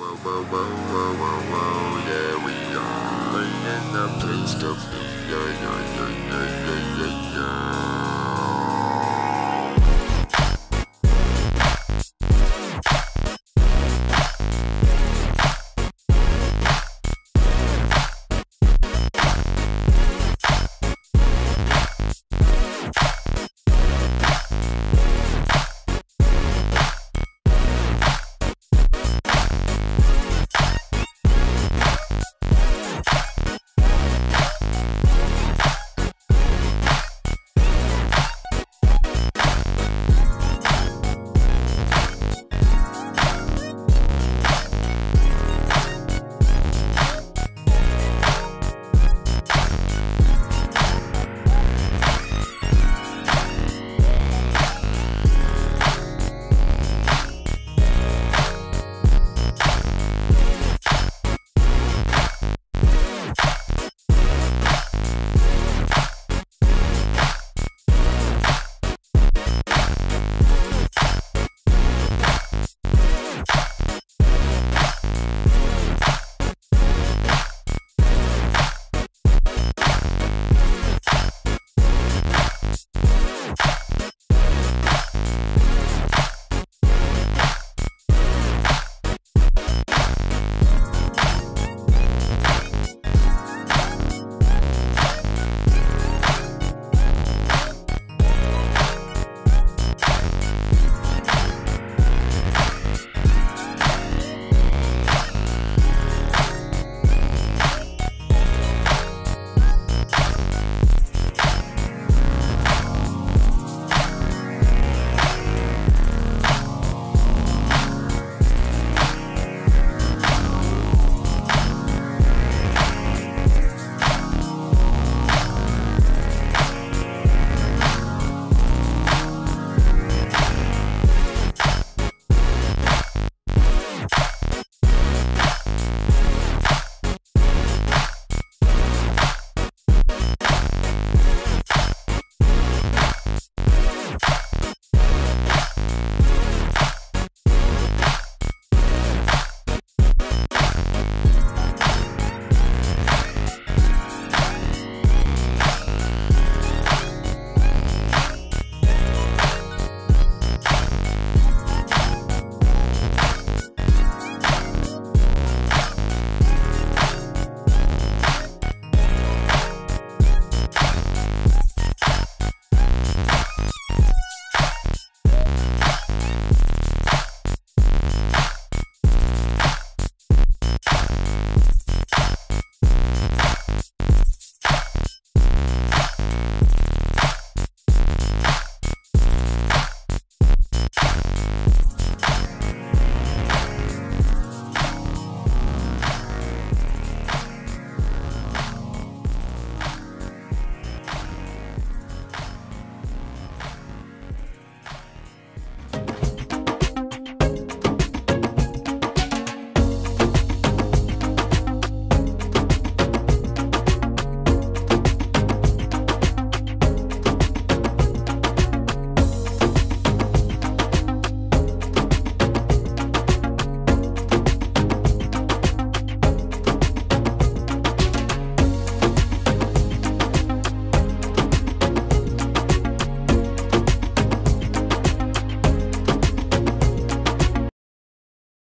Whoa, whoa, whoa, whoa, whoa, whoa, yeah, we are in the place of the